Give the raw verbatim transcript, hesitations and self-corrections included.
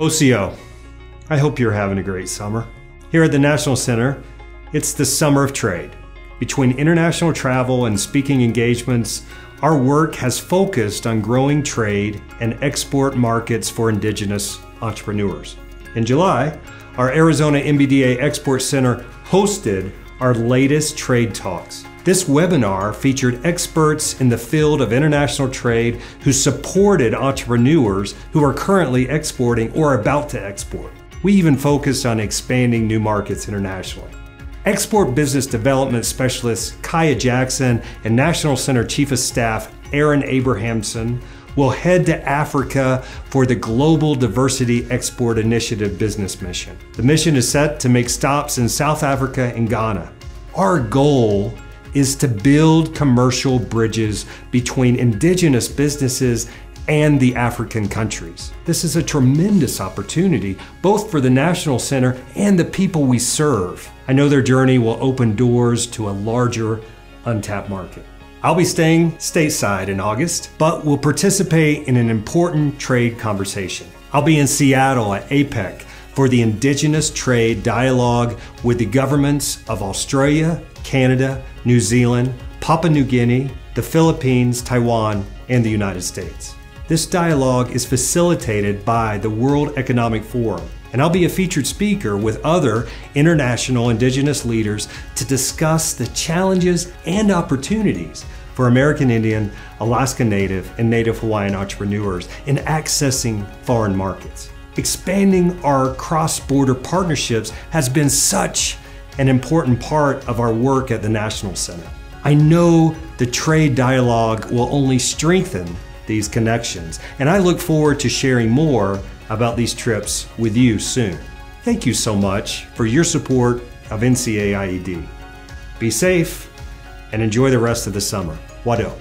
O C O, I hope you're having a great summer. Here at the National Center, it's the summer of trade. Between international travel and speaking engagements, our work has focused on growing trade and export markets for indigenous entrepreneurs. In July, our Arizona M B D A Export Center hosted our latest Trade Talks. This webinar featured experts in the field of international trade who supported entrepreneurs who are currently exporting or about to export. We even focused on expanding new markets internationally. Export Business Development Specialist Kaya Jackson and National Center Chief of Staff Aaron Abrahamson will head to Africa for the Global Diversity Export Initiative business mission. The mission is set to make stops in South Africa and Ghana. Our goal is to build commercial bridges between indigenous businesses and the African countries. This is a tremendous opportunity, both for the National Center and the people we serve. I know their journey will open doors to a larger, untapped market. I'll be staying stateside in August, but will participate in an important trade conversation. I'll be in Seattle at APEC for the Indigenous Trade Dialogue with the governments of Australia, Canada, New Zealand, Papua New Guinea, the Philippines, Taiwan, and the United States. This dialogue is facilitated by the World Economic Forum, and I'll be a featured speaker with other international indigenous leaders to discuss the challenges and opportunities for American Indian, Alaska Native, and Native Hawaiian entrepreneurs in accessing foreign markets. Expanding our cross-border partnerships has been such an important part of our work at the National Center. I know the trade dialogue will only strengthen these connections, and I look forward to sharing more about these trips with you soon. Thank you so much for your support of N C A I E D. Be safe and enjoy the rest of the summer. Wado.